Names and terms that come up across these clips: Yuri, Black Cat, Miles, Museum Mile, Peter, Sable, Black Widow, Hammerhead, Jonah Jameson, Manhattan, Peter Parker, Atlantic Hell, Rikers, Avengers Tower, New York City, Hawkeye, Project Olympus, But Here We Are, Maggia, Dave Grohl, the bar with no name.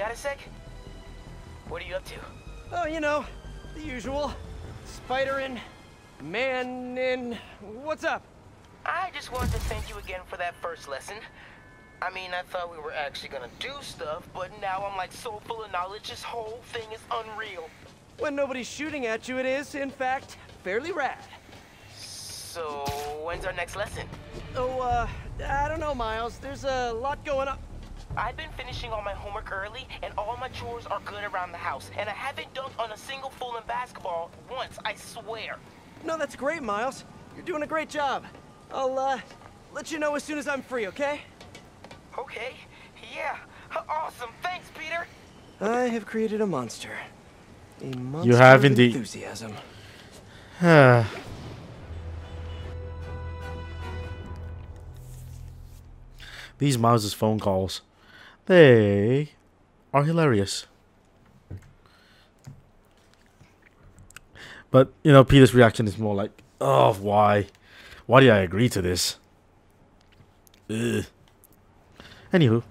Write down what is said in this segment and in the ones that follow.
Got a sec? What are you up to? Oh, you know, the usual. Spiderin', manin', what's up? I just wanted to thank you again for that first lesson. I mean, I thought we were actually gonna do stuff, but now I'm like so full of knowledge, this whole thing is unreal. When nobody's shooting at you, it is, in fact, fairly rad. So, when's our next lesson? Oh, I don't know, Miles. There's a lot going on. I've been finishing all my homework early, and all my chores are good around the house, and I haven't dunked on a single fool in basketball once, I swear. No, that's great, Miles. You're doing a great job. I'll, let you know as soon as I'm free, okay? Okay. Yeah. Awesome. Thanks, Peter. I have created a monster. A monster. You have indeed. Enthusiasm. These Miles' phone calls, they are hilarious. But, you know, Peter's reaction is more like, oh, why? Why did I agree to this? Ugh. Anywho.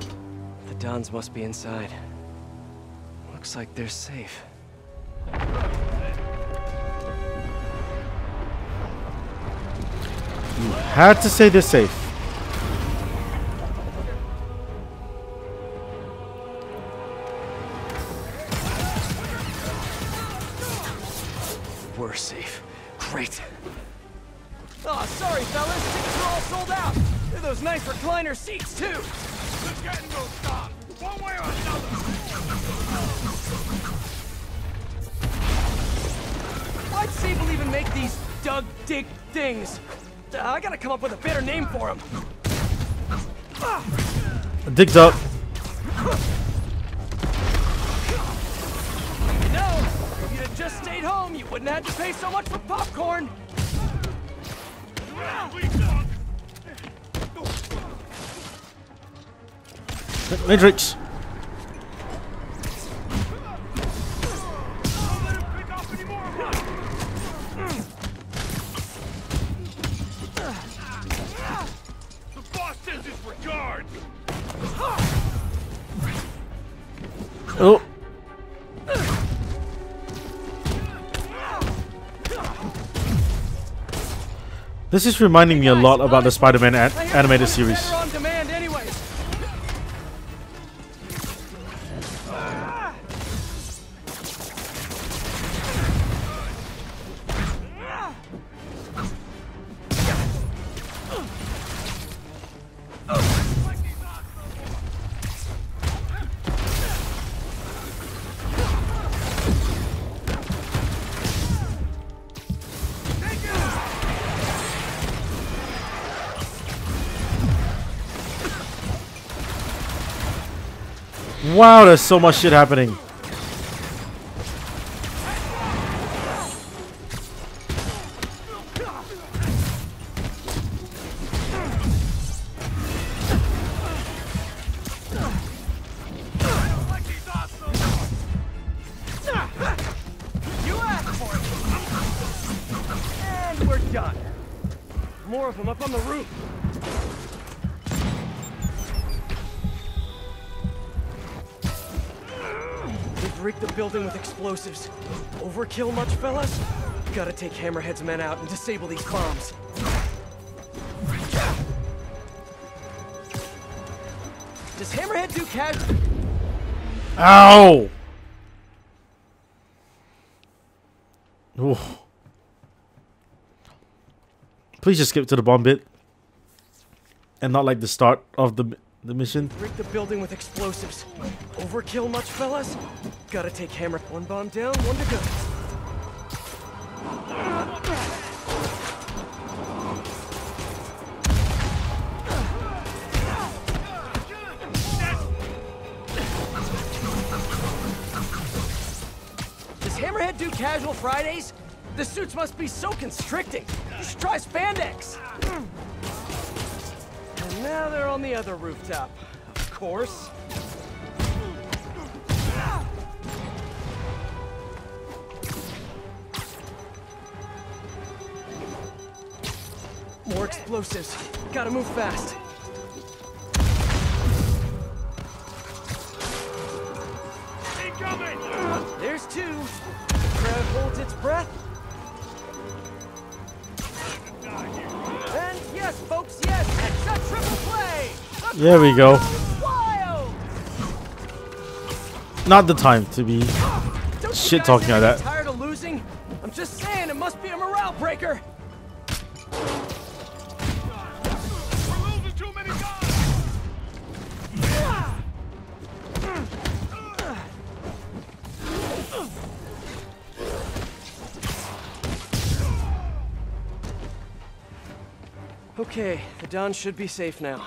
The Dons must be inside. Looks like they're safe. You had to say they're safe. We're safe. Great. Oh, sorry, fellas. Tickets are all sold out. They're those nice recliner seats, too. The getting will stop. One way or another. Why'd Sable even make these dug-dig things? I gotta come up with a better name for him. Digged up. You know, if you'd have just stayed home, you wouldn't have had to pay so much for popcorn. Matrix. Oh. This is reminding me a lot about the Spider-Man animated series. Wow, there's so much shit happening. And we're done. More of them up on the roof. Break the building with explosives. Overkill much, fellas? Gotta take Hammerhead's men out and disable these bombs. Does Hammerhead do casual? Ow! Ooh. Please just skip to the bomb bit. And not like the start of the mission. Break the building with explosives. Overkill much, fellas? Gotta take hammer. One bomb down, one to go. Does Hammerhead do casual Fridays? The suits must be so constricting. You should try spandex. And now they're on the other rooftop, of course. More explosives. Gotta move fast. two. The crowd holds its breath. And yes, folks, yes, it's a triple play. There we go. Not the time to be shit talking like that. Tired of losing? I'm just saying it must be a morale breaker. Okay, the Don should be safe now.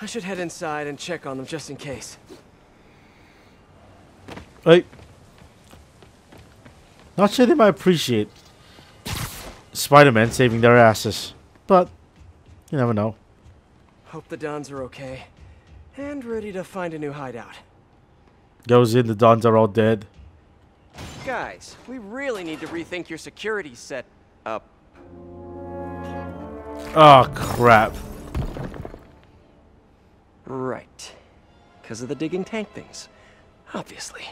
I should head inside and check on them just in case. Right. Not sure they might appreciate Spider-Man saving their asses, but you never know. Hope the Dons are okay and ready to find a new hideout. Goes in, the Dons are all dead. Guys, we really need to rethink your security set up. Oh, crap. Right. Because of the digging tank things. Obviously.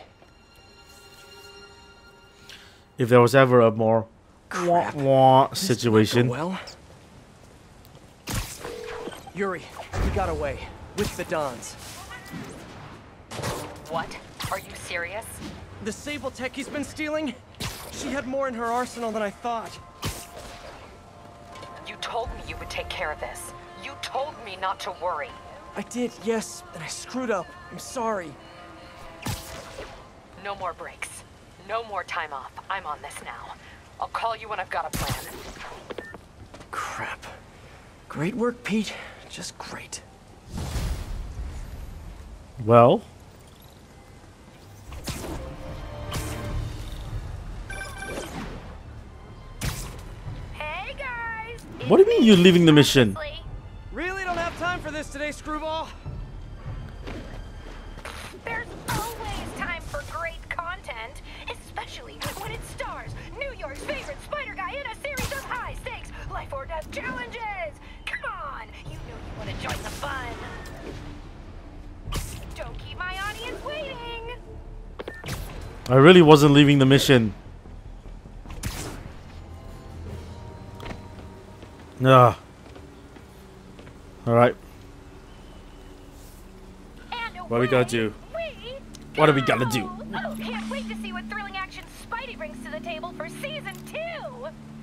If there was ever a more crap situation. Well, Yuri, we got away with the Dons. What? Are you serious? The Sable tech he's been stealing? She had more in her arsenal than I thought. You told me you would take care of this. You told me not to worry. I did, yes, and I screwed up. I'm sorry. No more breaks. No more time off. I'm on this now. I'll call you when I've got a plan. Crap. Great work, Pete. Just great. Well. What do you mean you're leaving the mission? Really don't have time for this today, Screwball. There's always time for great content, especially when it stars New York's favorite spider guy in a series of high-stakes life or death challenges. Come on, you know you want to join the fun. Don't keep my audience waiting. I really wasn't leaving the mission. No. All right. What we gotta do? What do we gotta do? Oh, can't wait to see what thrilling action Spidey brings to the table for season 2.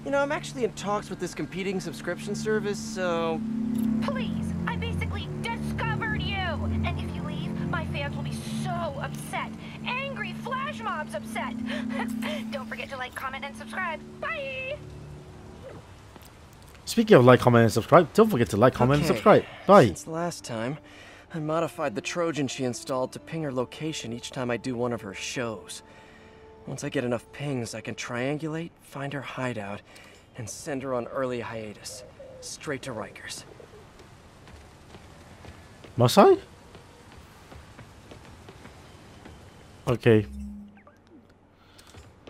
You know, I'm actually in talks with this competing subscription service, so. Please, I basically discovered you, and if you leave, my fans will be so upset. Angry flash mobs upset. Don't forget to like, comment, and subscribe. Bye. Speaking of like, comment, and subscribe, don't forget to like, comment, and subscribe. Bye. Since last time, I modified the Trojan she installed to ping her location each time I do one of her shows. Once I get enough pings, I can triangulate, find her hideout, and send her on early hiatus. Straight to Rikers. Must I? Okay.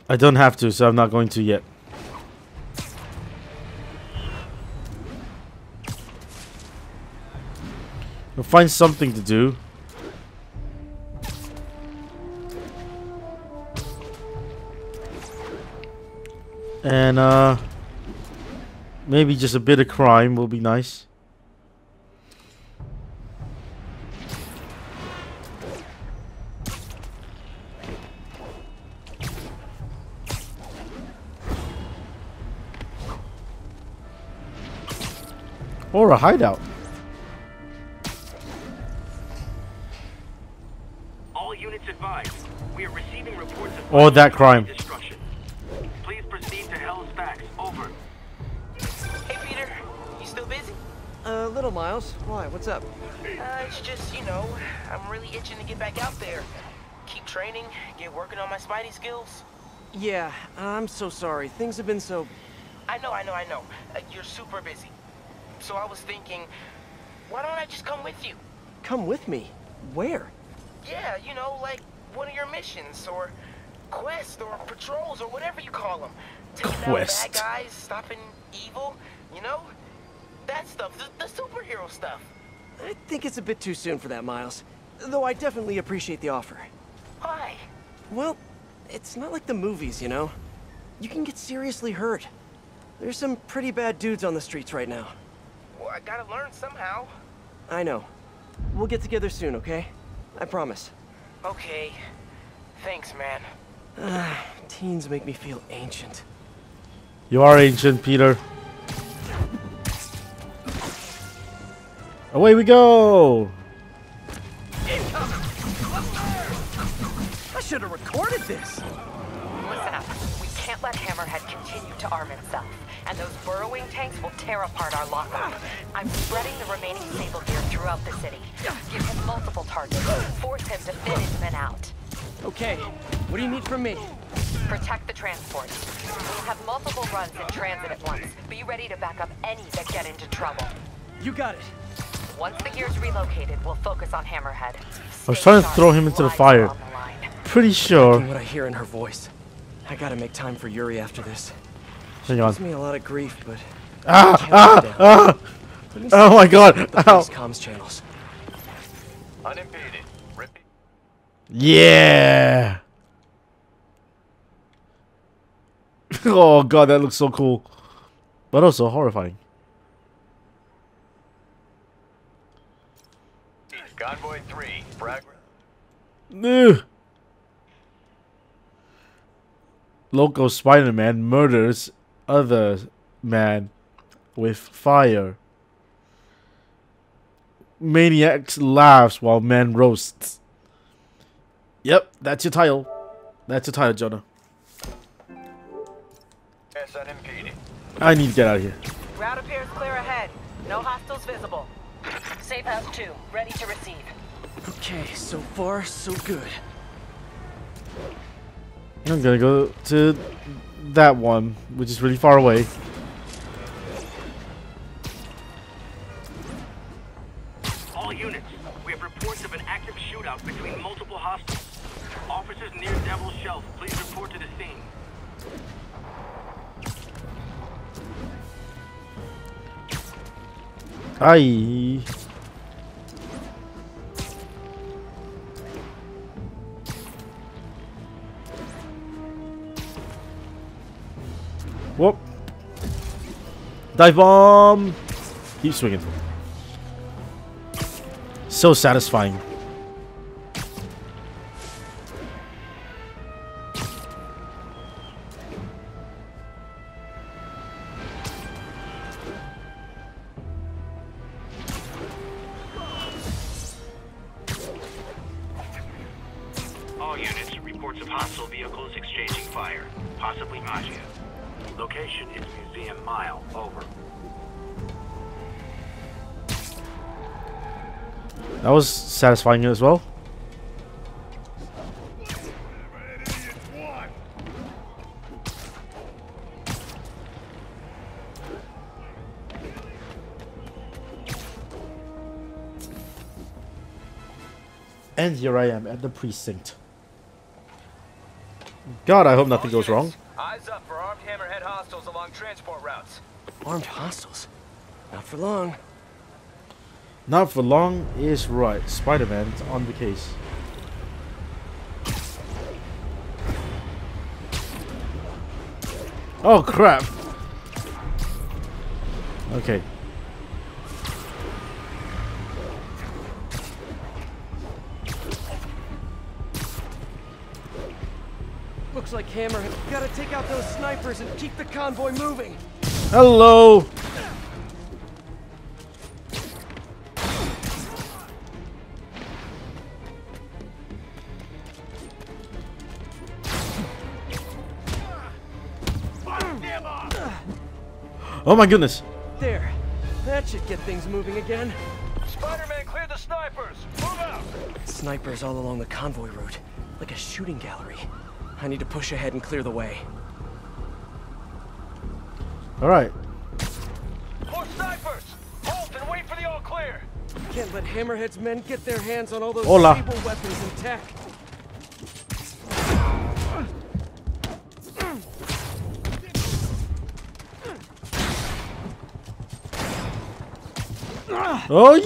I don't have to, so I'm not going to yet. We'll find something to do. And, maybe just a bit of crime will be nice. Or a hideout. Or that crime. Please proceed to Hell's Backs. Over. Hey Peter, you still busy? Little Miles. Why? What's up? It's just, you know, I'm really itching to get back out there. Keep training, get working on my Spidey skills. Yeah, I'm so sorry. Things have been so. I know. You're super busy. So I was thinking, why don't I just come with you? Come with me? Where? Yeah, you know, like one of your missions or quests or patrols or whatever you call them. Taking out bad guys, stopping evil, you know? That stuff, the superhero stuff. I think it's a bit too soon for that, Miles. Though I definitely appreciate the offer. Why? Well, It's not like the movies, you know? You can get seriously hurt. There's some pretty bad dudes on the streets right now. Well, I gotta learn somehow. I know. We'll get together soon, okay? I promise. Okay. Thanks, man. Teens make me feel ancient. You are ancient, Peter. Away we go! I should have recorded this! Listen up. We can't let Hammerhead continue to arm himself. And those burrowing tanks will tear apart our lockup. I'm spreading the remaining Sable gear throughout the city. Give him multiple targets. Force him to fit his men out. Okay. What do you need from me? Protect the transport. We'll have multiple runs in transit at once. Be ready to back up any that get into trouble. You got it. Once the gear's relocated, we'll focus on Hammerhead. I was trying to throw him into the fire. Pretty sure. What I hear in her voice. I gotta make time for Yuri after this. She gives me a lot of grief, but oh my God! Comms channels. Unimpeded. Yeah. Oh God, that looks so cool, but also horrifying. Convoy 3, progress. No. Local Spider-Man murders other man with fire. Maniacs laughs while man roasts. Yep, that's your title. That's your title, Jonah. I need to get out of here. Route appears clear ahead. No hostiles visible. Safe house 2, ready to receive. Okay, so far so good. I'm gonna go to that one, which is really far away. All units, we have reports of an active shootout between multiple hostiles. Officers near Devil's Shelf, please report to the scene. Aye. Whoop. Dive bomb. Keep swinging. So satisfying. All units, reports of hostile vehicles exchanging fire, possibly Maggia. Location is Museum Mile, over. That was satisfying as well. And here I am at the precinct. God, I hope nothing goes wrong. Eyes up for armed Hammerhead hostiles along transport routes. Armed hostiles? Not for long. Not for long is right. Spider-Man's on the case. Oh crap. Okay. Looks like Hammerhead. Gotta take out those snipers and keep the convoy moving. Hello. Oh my goodness. There. That should get things moving again. Spider-Man, clear the snipers. Move out. Snipers all along the convoy route, like a shooting gallery. I need to push ahead and clear the way. All right. More snipers! Halt and wait for the all clear. Can't let Hammerhead's men get their hands on all those Sable weapons and tech. Oh!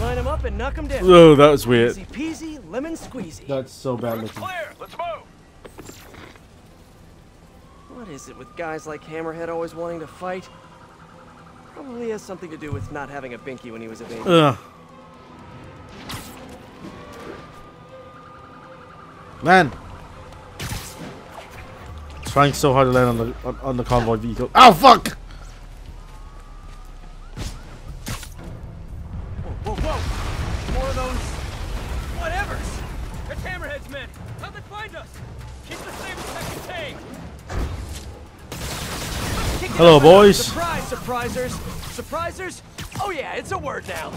Line them up and and knock him down. Oh, that was weird. Easy peasy, lemon squeezy. That's so bad looking. Let's move. What is it with guys like Hammerhead always wanting to fight? Probably has something to do with not having a binky when he was a baby. Ugh. Man, trying so hard to land on the convoy vehicle. Oh fuck! Whoa, whoa, whoa! More of those whatevers. It's Hammerhead's men. How'd they find us? Keep the same second tank. Hello, boys. Surprise, surprisers, surprisers. Oh yeah, it's a word now.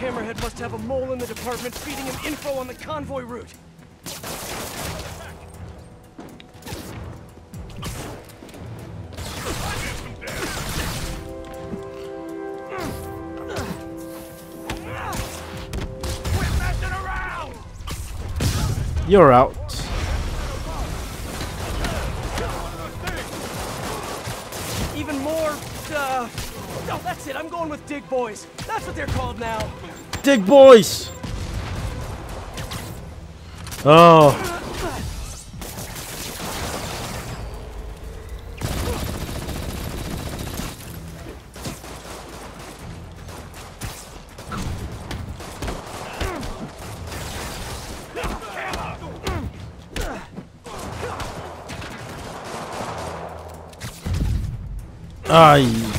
Hammerhead must have a mole in the department feeding him info on the convoy route. You're out. Even more. No, that's it. I'm going with Dig Boys. That's what they're called now. Dig Boys. Oh. Aye.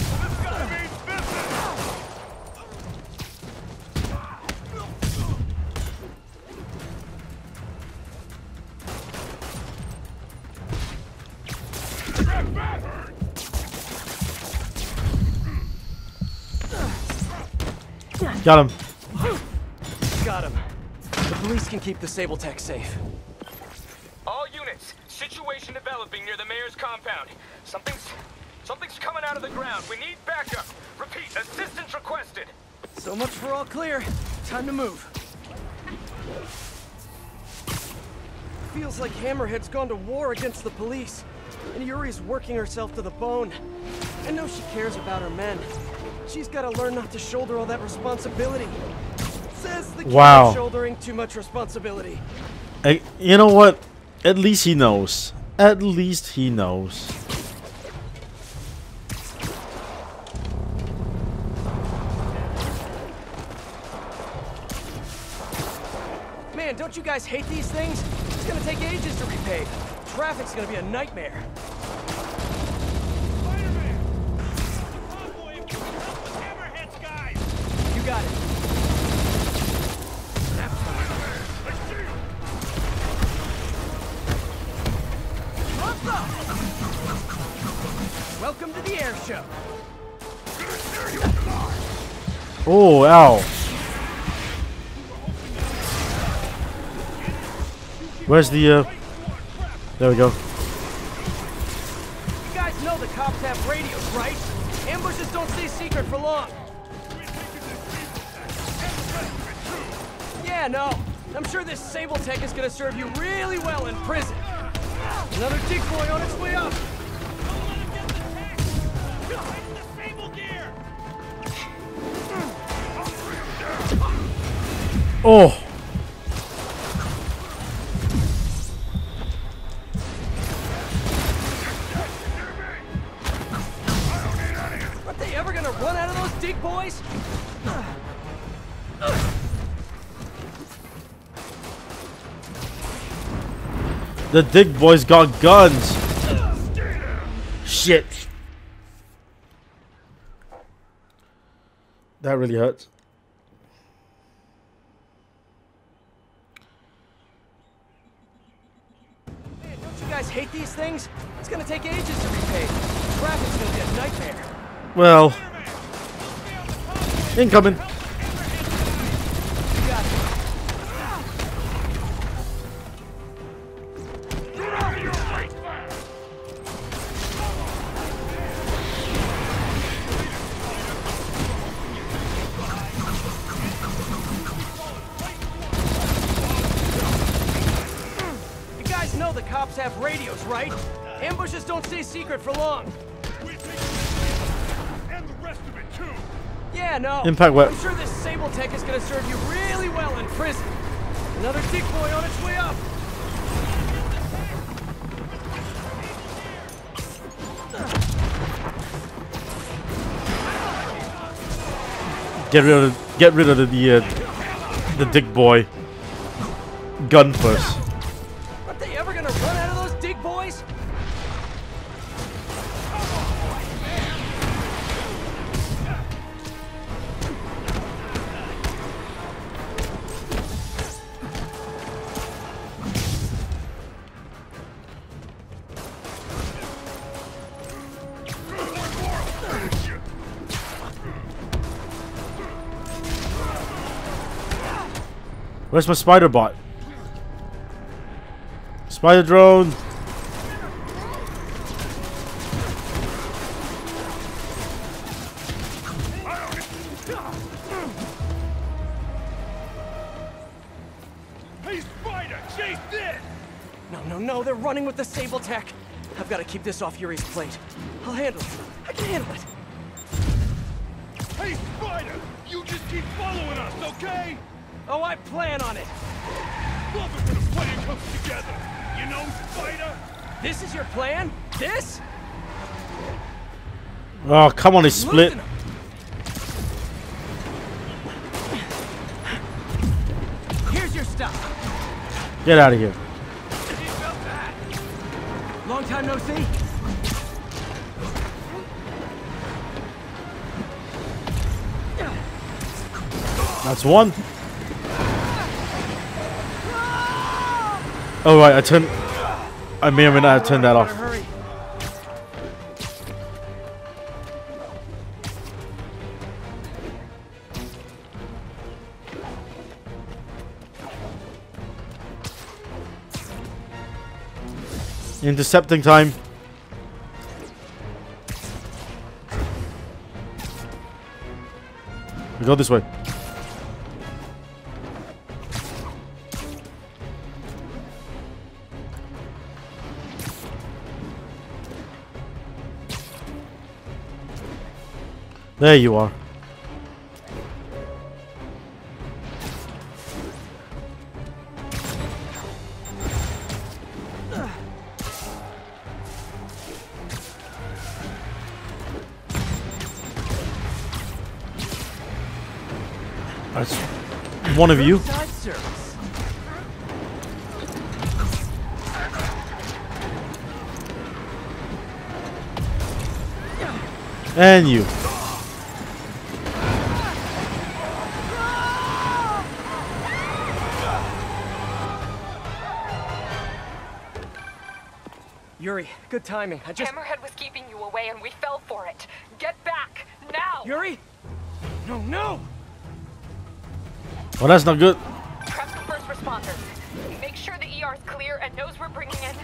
Got him. Got him. The police can keep the Sable Tech safe. All units, situation developing near the mayor's compound. Something's coming out of the ground. We need backup. Repeat, assistance requested. So much for all clear. Time to move. Feels like Hammerhead's gone to war against the police. And Yuri's working herself to the bone. I know she cares about her men. She's got to learn not to shoulder all that responsibility. Says the kid shouldering too much responsibility. You know what? At least he knows. At least he knows. Don't you guys hate these things? It's gonna take ages to repave. Traffic's gonna be a nightmare. Spider-Man! The convoy, if you can help with Hammerhead's guys! You got it. What the? Welcome to the air show. Oh, ow. Where's the, there we go. You guys know the cops have radios, right? Ambushes don't stay secret for long. Yeah, no. I'm sure this Sable Tech is gonna serve you really well in prison. Another Dig Boy on its way up. Don't let him get the tech. Hide in the Sable gear. Oh. The Dig Boys got guns. Shit. That really hurts. Man, don't you guys hate these things? It's gonna take ages to repay. Traffic's gonna be a nightmare. Well, incoming. Have radios, right? Ambushes don't stay secret for long. And the rest of it too. Yeah, no. Impact what? I'm sure this Sable tech is going to serve you really well in prison. Another dick boy on its way up. Get rid of the dick boy. Gun first. Aren't they ever gonna run out of those dick boys? Where's my spider bot? Spider drone! Hey Spider, chase this! No, no, no, they're running with the Sable tech. I've got to keep this off Yuri's plate. I'll handle it. I can handle it. Hey Spider, you just keep following us, okay? Oh, I plan on it. Love it when a plan comes together. You know, Spider? This is your plan? This? Oh, come on, he's split. Here's your stuff. Get out of here. Long time no see. That's one. Oh right, I may or may not have turned that off. Intercepting time. We go this way. There you are. That's one of you. And you. Yuri, good timing. I just... Hammerhead was keeping you away and we fell for it. Get back, now! Yuri? No, no! Well, that's not good. Prep the first responders. Make sure the ER's clear and knows we're bringing in...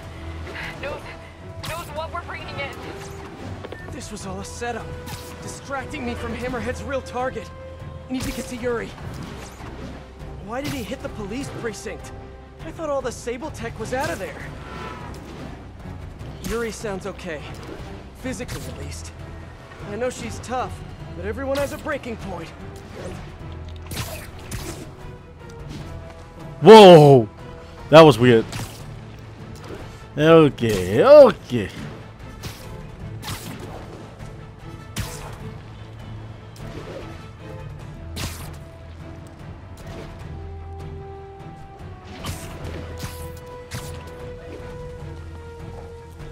Knows what we're bringing in. This was all a setup. Distracting me from Hammerhead's real target. Need to get to Yuri. Why did he hit the police precinct? I thought all the Sable tech was out of there. Yuri sounds okay, physically at least. I know she's tough, but everyone has a breaking point. Whoa, that was weird. Okay, okay.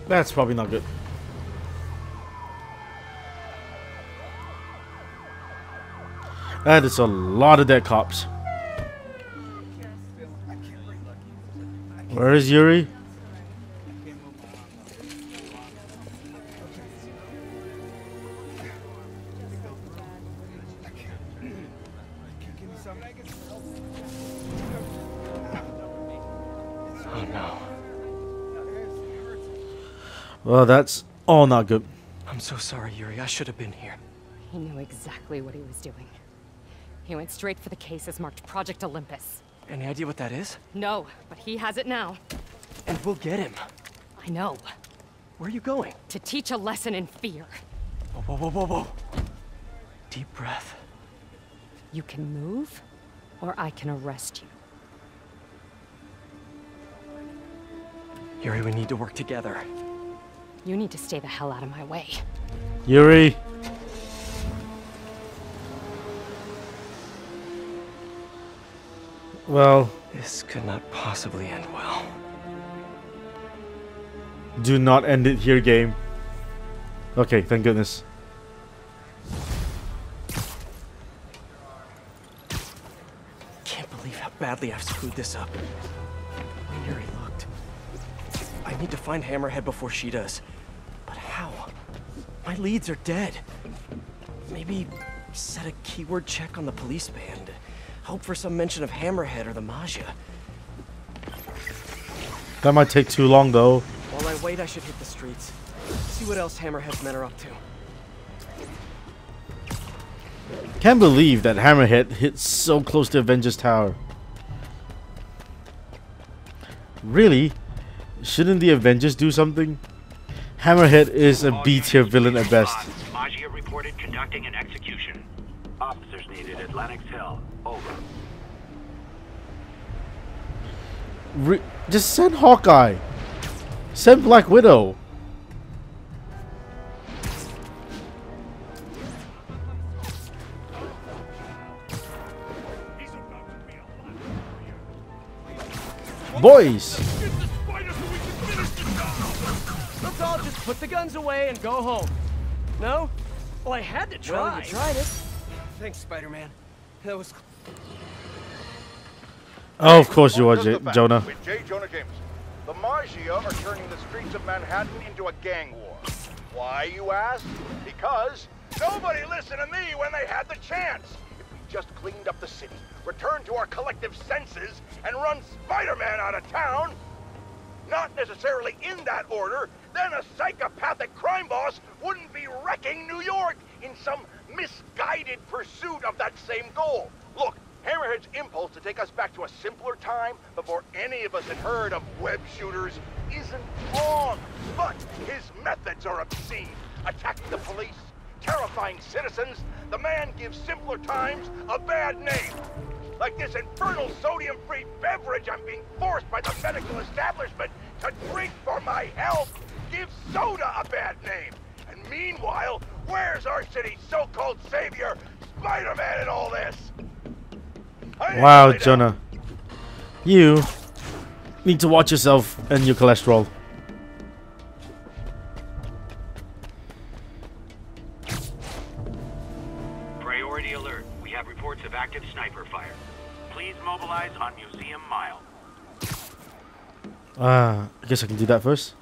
That's probably not good. That is a lot of dead cops. Where is Yuri? Oh no. Well, that's all not good. I'm so sorry, Yuri. I should have been here. He knew exactly what he was doing. He went straight for the cases marked Project Olympus. Any idea what that is? No, but he has it now. And we'll get him. I know. Where are you going? To teach a lesson in fear. Whoa, whoa, whoa, whoa, whoa. Deep breath. You can move, or I can arrest you. Yuri, we need to work together. You need to stay the hell out of my way. Yuri! Well... this could not possibly end well. Do not end it here, game. Okay, thank goodness. Can't believe how badly I've screwed this up. Yuri looked. I need to find Hammerhead before she does. But how? My leads are dead. Maybe set a keyword check on the police band. Hope for some mention of Hammerhead or the Maggia. That might take too long, though. While I wait, I should hit the streets. See what else Hammerhead's men are up to. Can't believe that Hammerhead hit so close to Avengers Tower. Really? Shouldn't the Avengers do something? Hammerhead is a B-tier villain at best. Maggia reported conducting an execution. Officers needed Atlantic Hell. Over. Just send Hawkeye. Send Black Widow. Boys. Let's all just put the guns away and go home. No? Well, I had to try. Well, you tried it. Thanks, Spider-Man. That was... Oh, of course you are, Jonah. With J. Jonah Jameson, the Maggia are turning the streets of Manhattan into a gang war. Why, you ask? Because nobody listened to me when they had the chance. If we just cleaned up the city, returned to our collective senses, and run Spider-Man out of town, not necessarily in that order, then a psychopathic crime boss wouldn't be wrecking New York in some misguided pursuit of that same goal. Look, Hammerhead's impulse to take us back to a simpler time before any of us had heard of web shooters isn't wrong, but his methods are obscene. Attacking the police, terrifying citizens, the man gives simpler times a bad name. Like this infernal sodium-free beverage I'm being forced by the medical establishment to drink for my health gives soda a bad name. And meanwhile, where's our city's so-called savior, Spider-Man, in all this? Wow, Jonah. You need to watch yourself and your cholesterol. Priority alert. We have reports of active sniper fire. Please mobilize on Museum Mile. I guess I can do that first.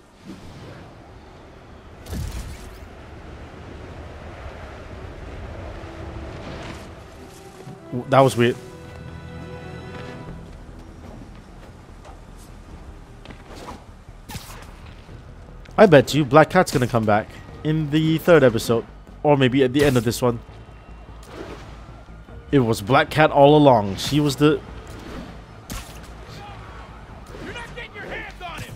That was weird. I bet you Black Cat's gonna come back in the third episode, or maybe at the end of this one. It was Black Cat all along. She was the... You're not getting your hands on him.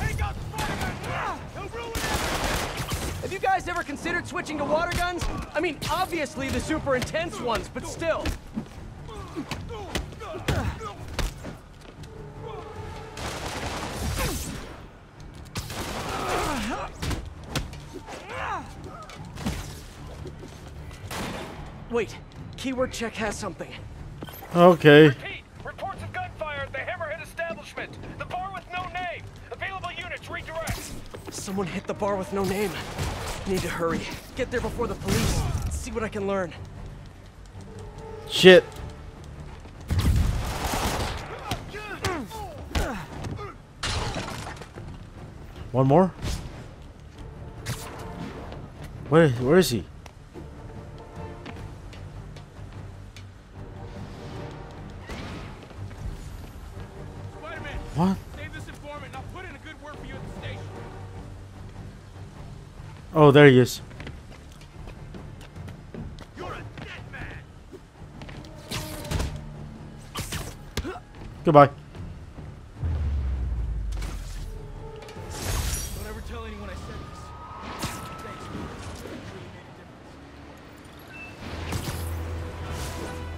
Take out Spider-Man. He'll ruin everything. Have you guys ever considered switching to water guns? I mean, obviously the super intense ones, but still. Wait, keyword check has something. Okay. Repeat, reports of gunfire at the Hammerhead establishment. The bar with no name. Available units redirect. Someone hit the bar with no name. Need to hurry. Get there before the police. See what I can learn. Shit. One more? Where is he? What? Save this informant and I'll put in a good word for you at the station. Oh, there he is. You're a dead man. Goodbye. Don't ever tell anyone I said this. Thank you. It really made a difference.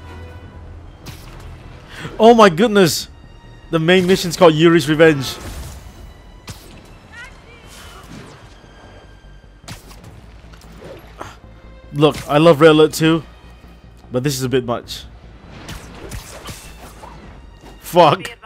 Oh my goodness! The main mission's called Yuri's Revenge. Look, I love Red Alert too, but this is a bit much. Fuck.